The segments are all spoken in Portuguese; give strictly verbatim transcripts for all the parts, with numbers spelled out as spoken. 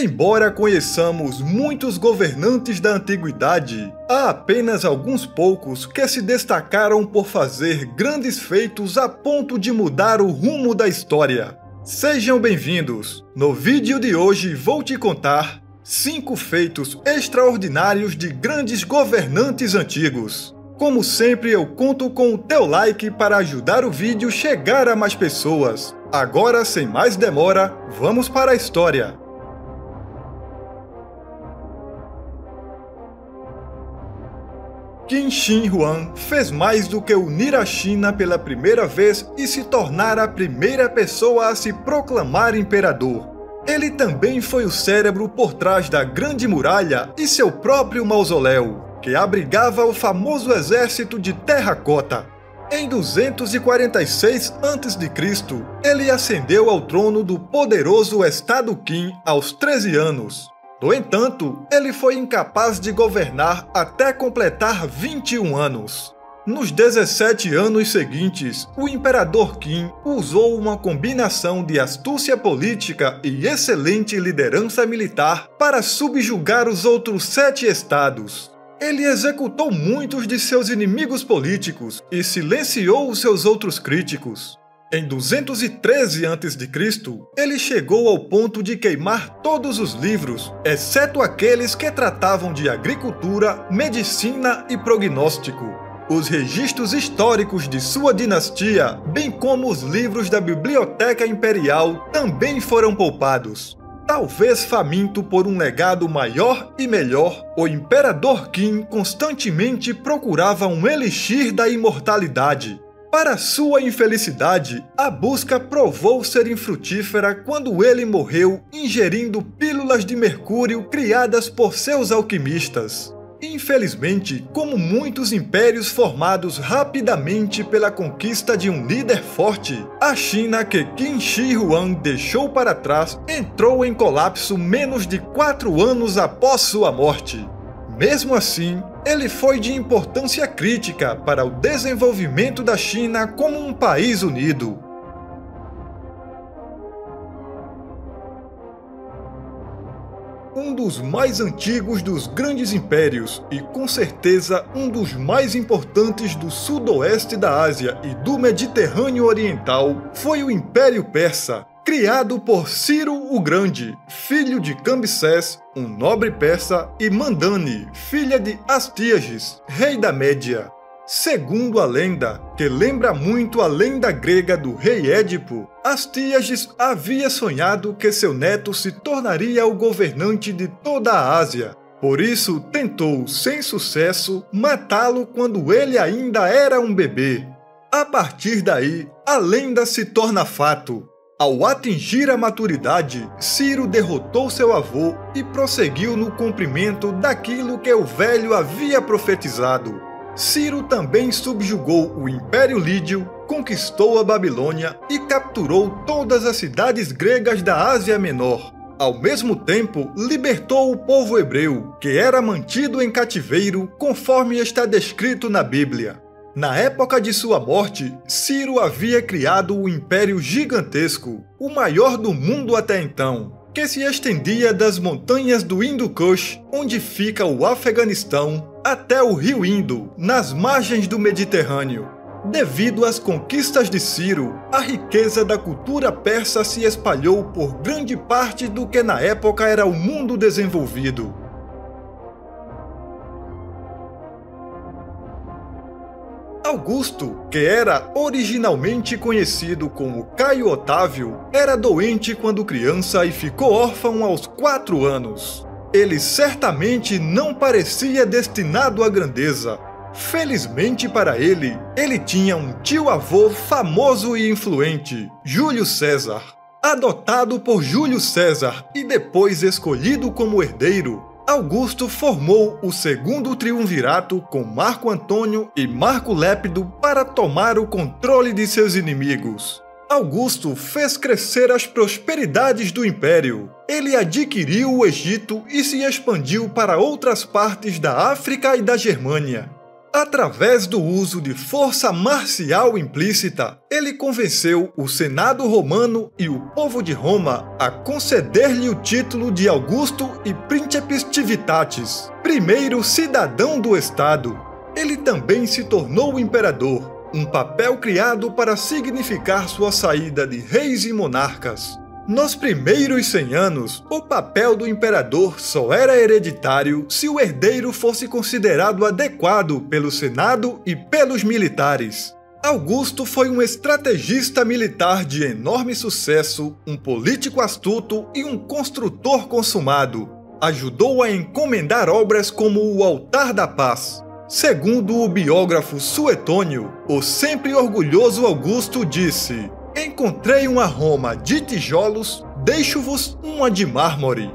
Embora conheçamos muitos governantes da antiguidade, há apenas alguns poucos que se destacaram por fazer grandes feitos a ponto de mudar o rumo da história. Sejam bem-vindos! No vídeo de hoje vou te contar cinco feitos extraordinários de grandes governantes antigos. Como sempre, eu conto com o teu like para ajudar o vídeo chegar a mais pessoas. Agora, sem mais demora, vamos para a história. Qin Shi Huang fez mais do que unir a China pela primeira vez e se tornar a primeira pessoa a se proclamar imperador. Ele também foi o cérebro por trás da Grande Muralha e seu próprio mausoléu, que abrigava o famoso exército de terracota. Em duzentos e quarenta e seis antes de Cristo, ele ascendeu ao trono do poderoso Estado Qin aos treze anos. No entanto, ele foi incapaz de governar até completar vinte e um anos. Nos dezessete anos seguintes, o imperador Qin usou uma combinação de astúcia política e excelente liderança militar para subjugar os outros sete estados. Ele executou muitos de seus inimigos políticos e silenciou os seus outros críticos. Em duzentos e treze antes de Cristo, ele chegou ao ponto de queimar todos os livros, exceto aqueles que tratavam de agricultura, medicina e prognóstico. Os registros históricos de sua dinastia, bem como os livros da Biblioteca Imperial, também foram poupados. Talvez faminto por um legado maior e melhor, o imperador Qin constantemente procurava um elixir da imortalidade. Para sua infelicidade, a busca provou ser infrutífera quando ele morreu ingerindo pílulas de mercúrio criadas por seus alquimistas. Infelizmente, como muitos impérios formados rapidamente pela conquista de um líder forte, a China que Qin Shi Huang deixou para trás entrou em colapso menos de quatro anos após sua morte. Mesmo assim, ele foi de importância crítica para o desenvolvimento da China como um país unido. Um dos mais antigos dos grandes impérios e, com certeza, um dos mais importantes do sudoeste da Ásia e do Mediterrâneo Oriental foi o Império Persa, criado por Ciro o Grande, filho de Cambises, um nobre persa, e Mandane, filha de Astíages, rei da Média. Segundo a lenda, que lembra muito a lenda grega do rei Édipo, Astíages havia sonhado que seu neto se tornaria o governante de toda a Ásia. Por isso, tentou, sem sucesso, matá-lo quando ele ainda era um bebê. A partir daí, a lenda se torna fato. Ao atingir a maturidade, Ciro derrotou seu avô e prosseguiu no cumprimento daquilo que o velho havia profetizado. Ciro também subjugou o Império Lídio, conquistou a Babilônia e capturou todas as cidades gregas da Ásia Menor. Ao mesmo tempo, libertou o povo hebreu, que era mantido em cativeiro, conforme está descrito na Bíblia. Na época de sua morte, Ciro havia criado o Império Gigantesco, o maior do mundo até então, que se estendia das montanhas do Hindu Kush, onde fica o Afeganistão, até o rio Indo, nas margens do Mediterrâneo. Devido às conquistas de Ciro, a riqueza da cultura persa se espalhou por grande parte do que na época era o mundo desenvolvido. Augusto, que era originalmente conhecido como Caio Otávio, era doente quando criança e ficou órfão aos quatro anos. Ele certamente não parecia destinado à grandeza. Felizmente para ele, ele tinha um tio-avô famoso e influente, Júlio César. Adotado por Júlio César e depois escolhido como herdeiro, Augusto formou o segundo triunvirato com Marco Antônio e Marco Lépido para tomar o controle de seus inimigos. Augusto fez crescer as prosperidades do império. Ele adquiriu o Egito e se expandiu para outras partes da África e da Germânia. Através do uso de força marcial implícita, ele convenceu o Senado romano e o povo de Roma a conceder-lhe o título de Augusto e Princeps Civitatis, primeiro cidadão do Estado. Ele também se tornou imperador, um papel criado para significar sua saída de reis e monarcas. Nos primeiros cem anos, o papel do imperador só era hereditário se o herdeiro fosse considerado adequado pelo Senado e pelos militares. Augusto foi um estrategista militar de enorme sucesso, um político astuto e um construtor consumado. Ajudou a encomendar obras como o Altar da Paz. Segundo o biógrafo Suetônio, o sempre orgulhoso Augusto disse: "Encontrei uma Roma de tijolos, deixo-vos uma de mármore."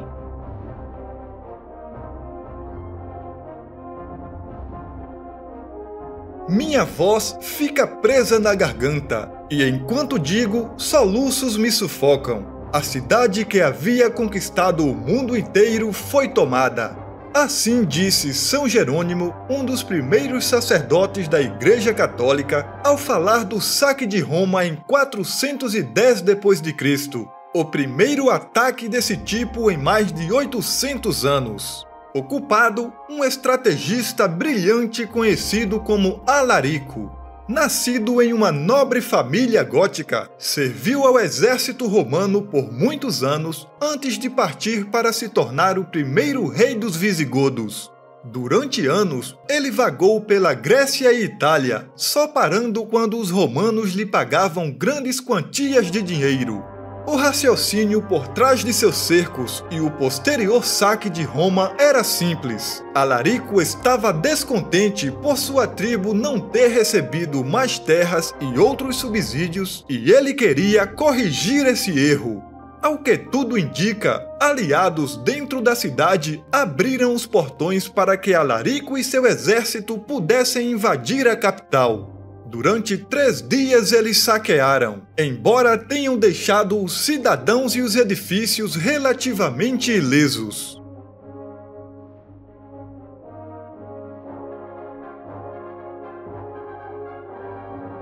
Minha voz fica presa na garganta, e enquanto digo, soluços me sufocam. A cidade que havia conquistado o mundo inteiro foi tomada. Assim disse São Jerônimo, um dos primeiros sacerdotes da Igreja Católica, ao falar do saque de Roma em quatrocentos e dez depois de Cristo, o primeiro ataque desse tipo em mais de oitocentos anos. O culpado, um estrategista brilhante conhecido como Alarico. Nascido em uma nobre família gótica, serviu ao exército romano por muitos anos antes de partir para se tornar o primeiro rei dos visigodos. Durante anos, ele vagou pela Grécia e Itália, só parando quando os romanos lhe pagavam grandes quantias de dinheiro. O raciocínio por trás de seus cercos e o posterior saque de Roma era simples. Alarico estava descontente por sua tribo não ter recebido mais terras e outros subsídios, e ele queria corrigir esse erro. Ao que tudo indica, aliados dentro da cidade abriram os portões para que Alarico e seu exército pudessem invadir a capital. Durante três dias eles saquearam, embora tenham deixado os cidadãos e os edifícios relativamente ilesos.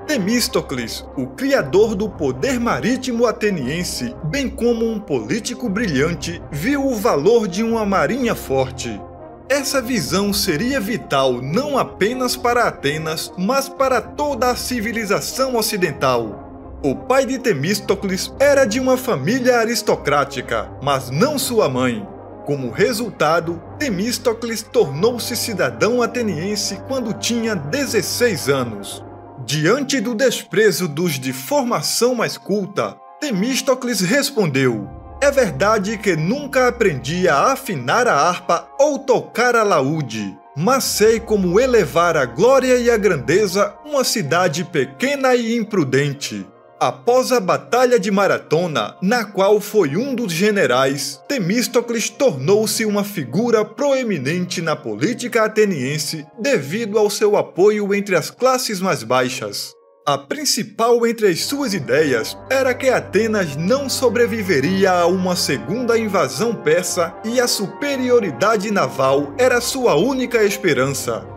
Temístocles, o criador do poder marítimo ateniense, bem como um político brilhante, viu o valor de uma marinha forte. Essa visão seria vital não apenas para Atenas, mas para toda a civilização ocidental. O pai de Temístocles era de uma família aristocrática, mas não sua mãe. Como resultado, Temístocles tornou-se cidadão ateniense quando tinha dezesseis anos. Diante do desprezo dos de formação mais culta, Temístocles respondeu: "É verdade que nunca aprendi a afinar a harpa ou tocar a laúde, mas sei como elevar a glória e a grandeza uma cidade pequena e imprudente." Após a Batalha de Maratona, na qual foi um dos generais, Temístocles tornou-se uma figura proeminente na política ateniense devido ao seu apoio entre as classes mais baixas. A principal entre as suas ideias era que Atenas não sobreviveria a uma segunda invasão persa e a superioridade naval era sua única esperança.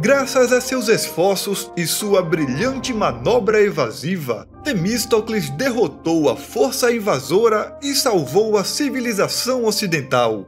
Graças a seus esforços e sua brilhante manobra evasiva, Temístocles derrotou a força invasora e salvou a civilização ocidental.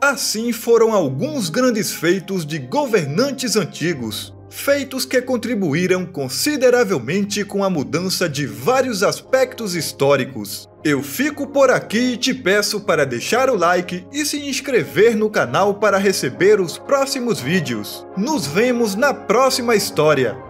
Assim foram alguns grandes feitos de governantes antigos, feitos que contribuíram consideravelmente com a mudança de vários aspectos históricos. Eu fico por aqui e te peço para deixar o like e se inscrever no canal para receber os próximos vídeos. Nos vemos na próxima história!